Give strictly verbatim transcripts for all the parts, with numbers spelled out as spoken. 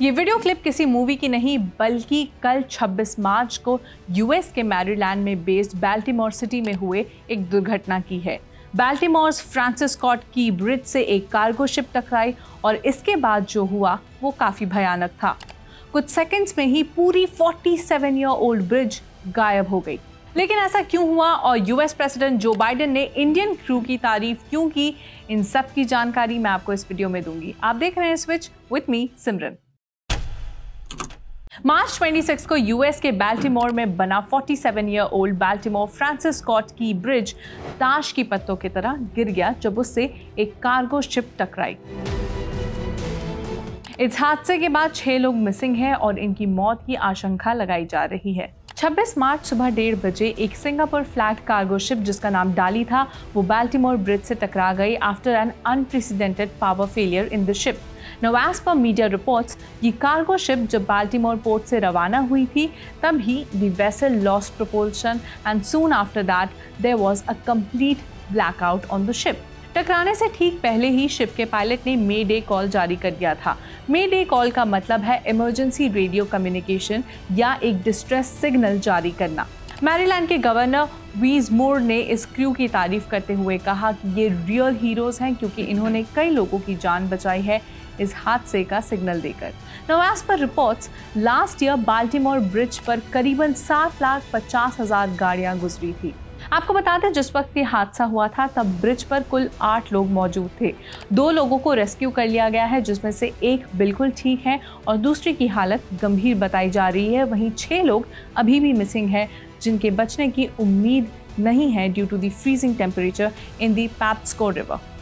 ये video clip किसी movie की नहीं बल्कि कल छब्बीस मार्च को यूएस के मैरीलैंड में बेस्ड बाल्टीमोर सिटी में हुए एक दुर्घटना की है। बाल्टीमोर्स फ्रांसिस स्कॉट की ब्रिज से एक कार्गो शिप टकराई और इसके बाद जो हुआ वो काफ़ी भयानक था। कुछ सेकंड्स में ही पूरी सैंतालीस ईयर ओल्ड ब्रिज गायब हो गई। लेकिन ऐसा क्यों हुआ और यूएस प्रेसिडेंट जो बाइडेन ने इंडियन क्रू की तारीफ क्यों की, इन सब की जानकारी मैं आपको इस वीडियो में दूंगी। आप देख रहे हैं स्विच विथ मी सिमरन। मार्च छब्बीस को यूएस के बाल्टीमोर में बना सैंतालीस year old Baltimore Francis Scott की ब्रिज ताश की पत्तों की तरह गिर गया जब उससे एक कार्गो शिप टकराई। इस हादसे के बाद छह लोग मिसिंग हैं और इनकी मौत की आशंका लगाई जा रही है। छब्बीस मार्च सुबह डेढ़ बजे एक सिंगापुर फ्लैग कार्गो शिप जिसका नाम डाली था वो बाल्टीमोर ब्रिज से टकरा गई after an unprecedented power failure in the ship. Now as per media reports ये कार्गो शिप जब बाल्टीमोर पोर्ट से रवाना हुई थी तब ही the vessel lost propulsion and soon after that there was a complete blackout on the ship. टकराने से ठीक पहले ही शिप के पायलट ने मे डे कॉल जारी कर दिया था। मे डे कॉल का मतलब है इमरजेंसी रेडियो कम्युनिकेशन या एक डिस्ट्रेस सिग्नल जारी करना। मैरीलैंड के गवर्नर वेस मूर ने इस क्रू की तारीफ करते हुए कहा कि ये रियल हीरोज़ हैं क्योंकि इन्होंने कई लोगों की जान बचाई है इस हादसे का सिग्नल देकर। Now as per reports last year Baltimore bridge पर करीबन सात लाख पचास हजार गाड़ियाँ गुजरी थी। आपको बता दें जिस वक्त ये हादसा हुआ था तब ब्रिज पर कुल आठ लोग मौजूद थे। दो लोगों को रेस्क्यू कर लिया गया है जिसमें से एक बिल्कुल ठीक है और दूसरे की हालत गंभीर बताई जा रही है। वहीं छः लोग अभी भी मिसिंग हैं जिनके बचने की उम्मीद नहीं है due to the freezing temperature in the Patapsco river.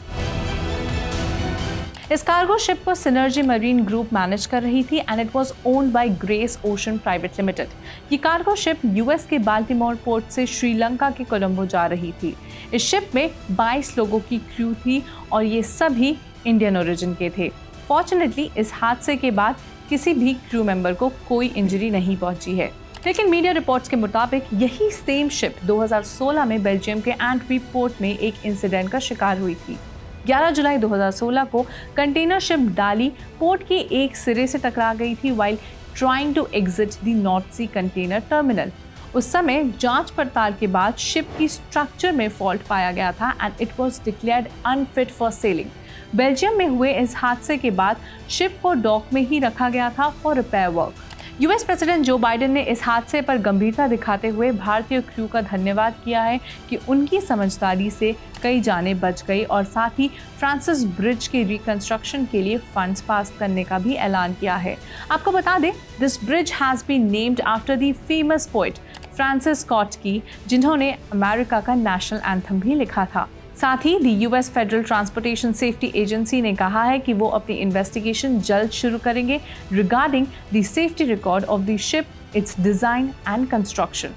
इस कार्गो शिप को सिनर्जी मरीन ग्रुप मैनेज कर रही थी and it was owned by Grace Ocean private limited. ये कार्गो शिप यूएस के बाल्टीमोर पोर्ट से श्रीलंका के कोलंबो जा रही थी। इस शिप में बाईस लोगों की क्रू थी और ये सभी इंडियन ओरिजिन के थे। फॉर्चुनेटली इस हादसे के बाद किसी भी क्रू मेंबर को कोई इंजरी नहीं पहुंची है। लेकिन मीडिया रिपोर्ट्स के मुताबिक यही सेम शिप दो हज़ार सोलह में बेल्जियम के एंटवर्प पोर्ट में एक इंसिडेंट का शिकार हुई थी। ग्यारह जुलाई दो हज़ार सोलह को कंटेनर शिप डाली पोर्ट के एक सिरे से टकरा गई थी while trying to exit the north C container terminal. उस समय जांच पड़ताल के बाद शिप की स्ट्रक्चर में फॉल्ट पाया गया था and it was declared unfit for sailing. Belgium में हुए इस हादसे के बाद शिप को डॉक में ही रखा गया था for repair work. US president Joe Biden ने इस हादसे पर गंभीरता दिखाते हुए भारतीय क्रू का धन्यवाद किया है कि उनकी समझदारी से कई जानें बच गई और साथ ही फ्रांसिस ब्रिज के रिकंस्ट्रक्शन के लिए फंड्स पास करने का भी ऐलान किया है। आपको बता दें this bridge has been named after the famous poet Francis Scott Key जिन्होंने अमेरिका का नेशनल एंथम भी लिखा था। साथ ही the US federal transportation safety agency ने कहा है कि वो अपनी इन्वेस्टिगेशन जल्द शुरू करेंगे regarding the safety record of the ship, its design and construction.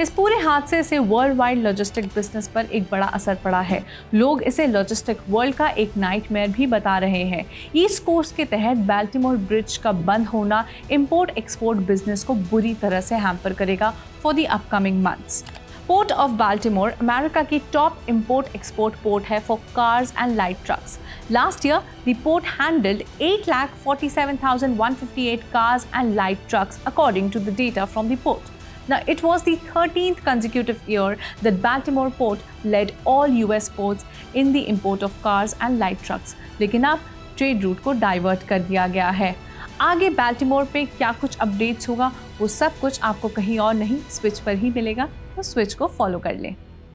इस पूरे हादसे से वर्ल्ड वाइड लॉजिस्टिक बिजनेस पर एक बड़ा असर पड़ा है। लोग इसे लॉजिस्टिक वर्ल्ड का एक नाइटमेयर भी बता रहे हैं। ईस्ट कोस्ट के तहत बाल्टीमोर ब्रिज का बंद होना इम्पोर्ट एक्सपोर्ट बिजनेस को बुरी तरह से हैम्पर करेगा for the upcoming months. Port of Baltimore America की टॉप इंपोर्ट एक्सपोर्ट पोर्ट है for cars and light trucks. Last year the port handled eight lakh forty-seven thousand one hundred fifty-eight cars and light trucks according to the data from the port. Now it was the thirteenth consecutive year that Baltimore port led all U S ports in the import of cars and light trucks. लेकिन अब trade route को divert कर दिया गया है। आगे Baltimore पे क्या कुछ अपडेट्स होगा वो सब कुछ आपको कहीं और नहीं स्विच पर ही मिलेगा, तो स्विच को फॉलो कर लें।